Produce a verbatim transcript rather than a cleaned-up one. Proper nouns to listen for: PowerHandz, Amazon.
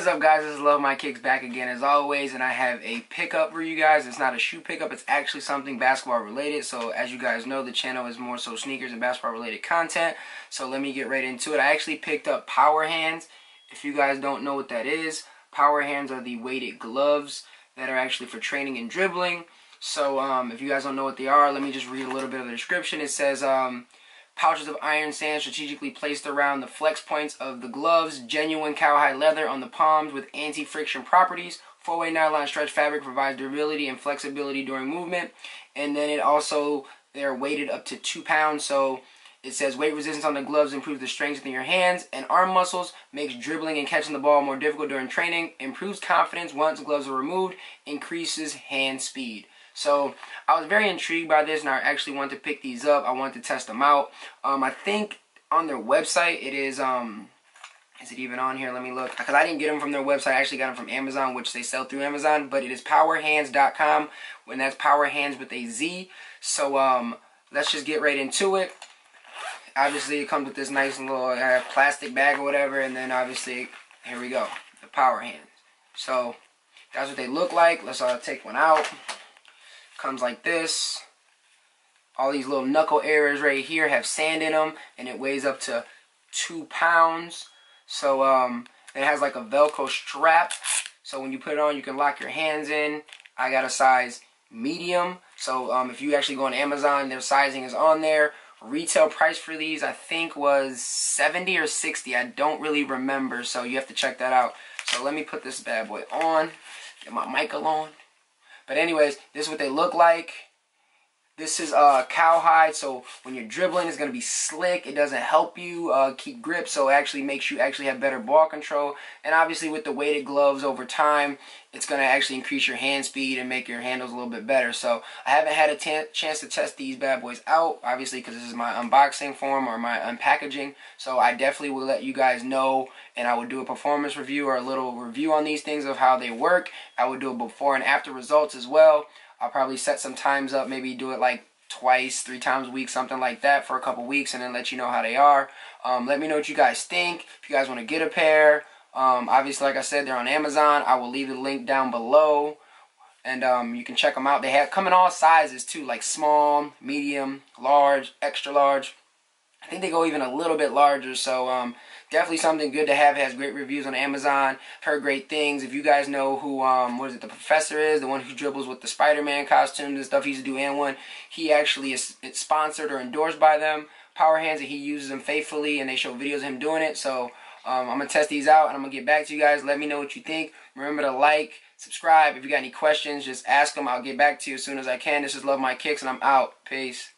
is up, guys? This is Love My Kicks back again as always, and I have a pickup for you guys. It's not a shoe pickup, it's actually something basketball related. So as you guys know, the channel is more so sneakers and basketball related content. So let me get right into it. I actually picked up PowerHandz. If you guys don't know what that is, PowerHandz are the weighted gloves that are actually for training and dribbling. So um, if you guys don't know what they are, let me just read a little bit of the description. It says, um, pouches of iron sand strategically placed around the flex points of the gloves, genuine cowhide leather on the palms with anti-friction properties, four-way nylon stretch fabric provides durability and flexibility during movement, and then it also, they're weighted up to two pounds, so it says weight resistance on the gloves improves the strength in your hands and arm muscles, makes dribbling and catching the ball more difficult during training, improves confidence once gloves are removed, increases hand speed. So I was very intrigued by this, and I actually wanted to pick these up. I wanted to test them out. Um, I think on their website it is. Um, is it even on here? Let me look. Because I didn't get them from their website. I actually got them from Amazon, which they sell through Amazon. But it is powerhandz dot com, and that's PowerHandz with a Z. So um, let's just get right into it. Obviously, it comes with this nice little uh, plastic bag or whatever, and then obviously, here we go, the PowerHandz. So that's what they look like. Let's uh, take one out. Comes like this. All these little knuckle areas right here have sand in them, and it weighs up to two pounds. So um it has like a velcro strap, so when you put it on you can lock your hands in. I got a size medium, so um if you actually go on Amazon, their sizing is on there. Retail price for these I think was seventy or sixty, I don't really remember, so you have to check that out. So let me put this bad boy on, get my Michael on. But anyways, this is what they look like. This is uh, cowhide, so when you're dribbling, it's going to be slick. It doesn't help you uh, keep grip, so it actually makes you actually have better ball control. And obviously with the weighted gloves over time, it's going to actually increase your hand speed and make your handles a little bit better. So I haven't had a chance to test these bad boys out, obviously because this is my unboxing form or my unpackaging. So I definitely will let you guys know, and I will do a performance review or a little review on these things of how they work. I will do a before and after results as well. I'll probably set some times up, maybe do it like twice, three times a week, something like that for a couple weeks, and then let you know how they are. Um, let me know what you guys think. If you guys want to get a pair, um, obviously, like I said, they're on Amazon. I will leave the link down below, and um, you can check them out. They have come in all sizes too, like small, medium, large, extra large. I think they go even a little bit larger, so um, definitely something good to have. It has great reviews on Amazon. I've heard great things. If you guys know who, um, what is it, the professor is, the one who dribbles with the Spider-Man costumes and stuff, he used to do and one. He actually is it's sponsored or endorsed by them, PowerHandz, and he uses them faithfully, and they show videos of him doing it. So um, I'm going to test these out, and I'm going to get back to you guys. Let me know what you think. Remember to like, subscribe. If you got any questions, just ask them. I'll get back to you as soon as I can. This is Love My Kicks, and I'm out. Peace.